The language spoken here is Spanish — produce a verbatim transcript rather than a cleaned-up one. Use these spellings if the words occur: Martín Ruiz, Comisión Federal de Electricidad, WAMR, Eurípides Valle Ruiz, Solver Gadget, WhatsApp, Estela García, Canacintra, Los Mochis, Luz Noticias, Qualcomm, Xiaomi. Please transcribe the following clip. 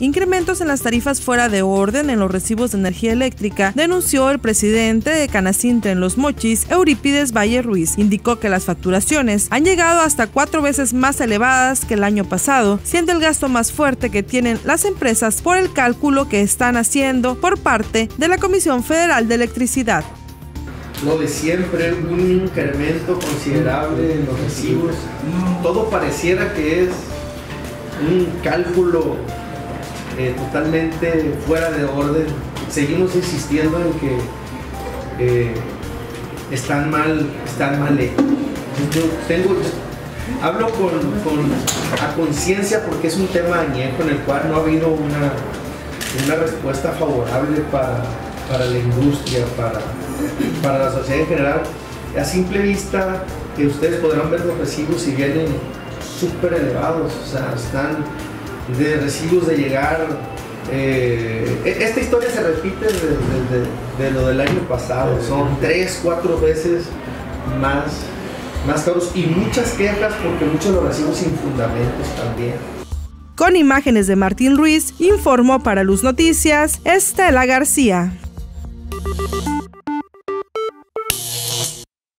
incrementos en las tarifas fuera de orden en los recibos de energía eléctrica, denunció el presidente de Canacintra en Los Mochis, Eurípides Valle Ruiz. Indicó que las facturaciones han llegado hasta cuatro veces más elevadas que el año pasado, siendo el gasto más fuerte que tienen las empresas por el cálculo que están haciendo por parte de la Comisión Federal de Electricidad. Lo de siempre, un incremento considerable en los recibos. Todo pareciera que es un cálculo eh, totalmente fuera de orden. Seguimos insistiendo en que eh, están mal, están mal hechos. Yo tengo, hablo con, con, a conciencia porque es un tema añejo en el cual no ha habido una, una respuesta favorable para, para la industria, para... para la sociedad en general. A simple vista, que ustedes podrán ver los recibos y vienen súper elevados, o sea, están de recibos de llegar. Eh, esta historia se repite de, de, de, de lo del año pasado, son tres, cuatro veces más, más caros y muchas quejas porque muchos los recibos sin fundamentos también. Con imágenes de Martín Ruiz, informó para Luz Noticias, Estela García.